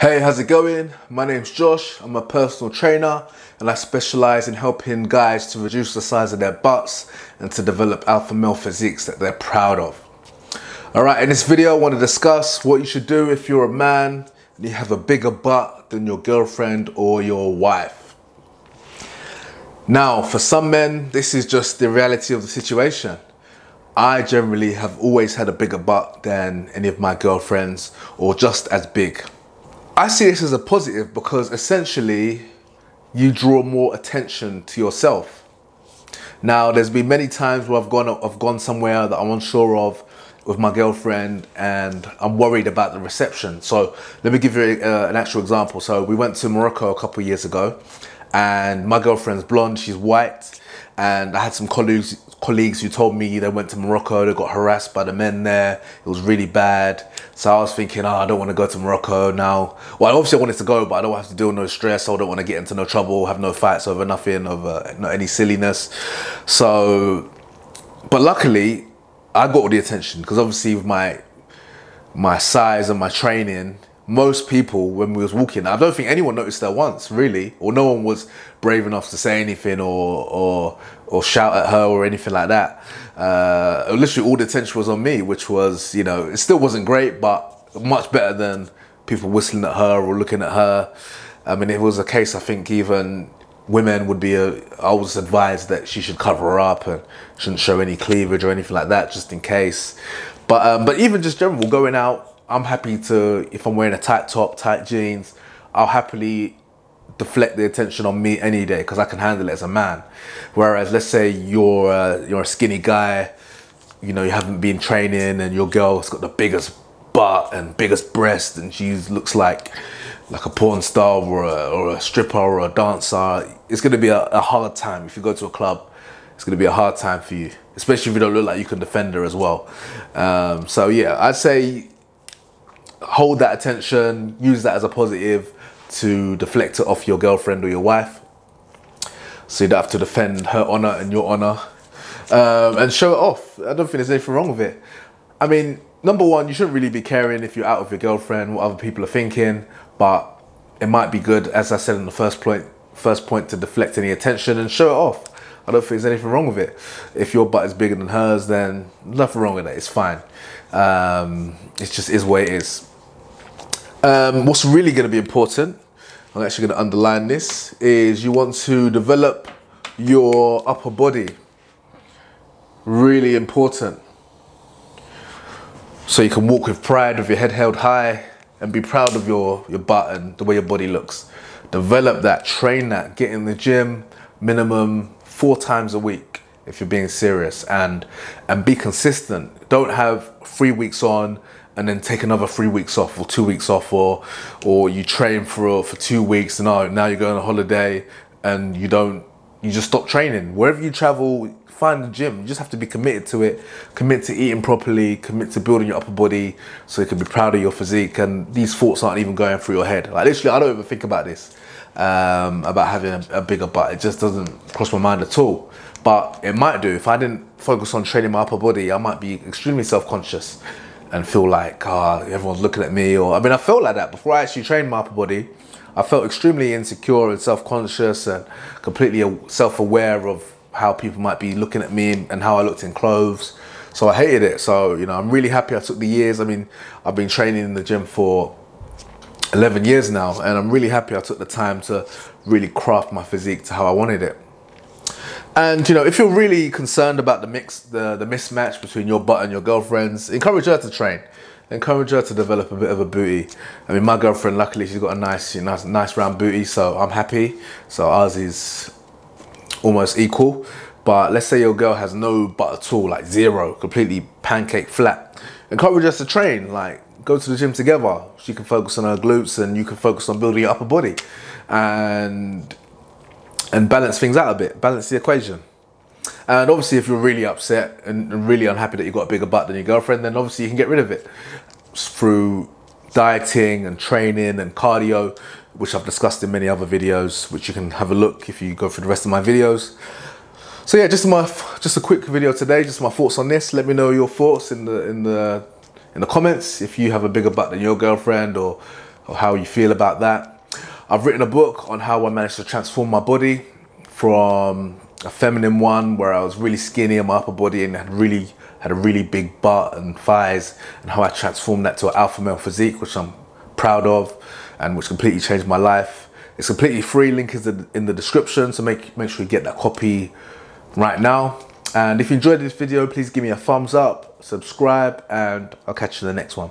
Hey, how's it going? My name's Josh, I'm a personal trainer and I specialize in helping guys to reduce the size of their butts and to develop alpha male physiques that they're proud of. Alright, in this video I want to discuss what you should do if you're a man and you have a bigger butt than your girlfriend or your wife. Now, for some men, this is just the reality of the situation. I generally have always had a bigger butt than any of my girlfriends or just as big. I see this as a positive because essentially you draw more attention to yourself. Now, there's been many times where I've gone somewhere that I'm unsure of with my girlfriend and I'm worried about the reception. So let me give you an actual example. So we went to Morocco a couple of years ago and my girlfriend's blonde, she's white, and I had some colleagues who told me they went to Morocco, they got harassed by the men there, it was really bad. So I was thinking, I don't want to go to Morocco now. Well, obviously I wanted to go, but I don't have to deal with no stress, I don't want to get into no trouble, have no fights over nothing, over not any silliness. So, but luckily, I got all the attention, because obviously with my size and my training, most people, when we was walking, I don't think anyone noticed that once, really, or no one was brave enough to say anything or shout at her or anything like that. Literally all the attention was on me, which was, you know, it still wasn't great, but much better than people whistling at her or looking at her. I mean, if it was a case, I think even women would be, I was advised that she should cover her up and shouldn't show any cleavage or anything like that, just in case. But even just general, going out, I'm happy to, if I'm wearing a tight top, tight jeans, I'll happily deflect the attention on me any day because I can handle it as a man. Whereas let's say you're a skinny guy, you know, you haven't been training and your girl's got the biggest butt and biggest breast and she looks like a porn star or a stripper or a dancer. It's gonna be a hard time. If you go to a club, it's gonna be a hard time for you, especially if you don't look like you can defend her as well. So yeah, I'd say, hold that attention, use that as a positive to deflect it off your girlfriend or your wife so you don't have to defend her honor and your honor, and show it off. I don't think there's anything wrong with it. I mean, number one, you shouldn't really be caring if you're out with your girlfriend what other people are thinking, but it might be good, as I said in the first point, to deflect any attention and show it off. I don't think there's anything wrong with it. If your butt is bigger than hers, then nothing wrong with it, it's fine. It just is what it is. What's really going to be important, I'm actually going to underline this, is you want to develop your upper body. Really important. So you can walk with pride, with your head held high, and be proud of your butt and the way your body looks. Develop that, train that, get in the gym, minimum 4 times a week if you're being serious, and be consistent. Don't have 3 weeks on and then take another 3 weeks off or 2 weeks off, or you train for 2 weeks and now you're going on a holiday and you just stop training. Wherever you travel, find a gym. You just have to be committed to it, commit to eating properly, commit to building your upper body so you can be proud of your physique and these thoughts aren't even going through your head. Like literally, I don't even think about this, about having a bigger butt. It just doesn't cross my mind at all. But it might do. If I didn't focus on training my upper body, I might be extremely self-conscious and feel like, everyone's looking at me. Or I mean, I felt like that before I actually trained my upper body. I felt extremely insecure and self-conscious and completely self-aware of how people might be looking at me and how I looked in clothes. So I hated it. So, you know, I'm really happy I took the years. I mean, I've been training in the gym for 11 years now, and I'm really happy I took the time to really craft my physique to how I wanted it. And, you know, if you're really concerned about the mismatch between your butt and your girlfriend's, encourage her to train. Encourage her to develop a bit of a booty. I mean, my girlfriend, luckily, she's got a nice round booty, so I'm happy. So ours is almost equal. But let's say your girl has no butt at all, like zero, completely pancake flat. Encourage us to train, like, go to the gym together. She can focus on her glutes and you can focus on building your upper body. And balance things out a bit, balance the equation. And obviously if you're really upset and really unhappy that you've got a bigger butt than your girlfriend, then obviously you can get rid of it through dieting and training and cardio, which I've discussed in many other videos, which you can have a look if you go through the rest of my videos. So yeah, just a quick video today, just my thoughts on this. Let me know your thoughts in the comments if you have a bigger butt than your girlfriend, or how you feel about that. I've written a book on how I managed to transform my body from a feminine one where I was really skinny in my upper body and had a really big butt and thighs, and how I transformed that to an alpha male physique, which I'm proud of and which completely changed my life. It's completely free, link is in the description, so make sure you get that copy right now. And if you enjoyed this video, please give me a thumbs up, subscribe, and I'll catch you in the next one.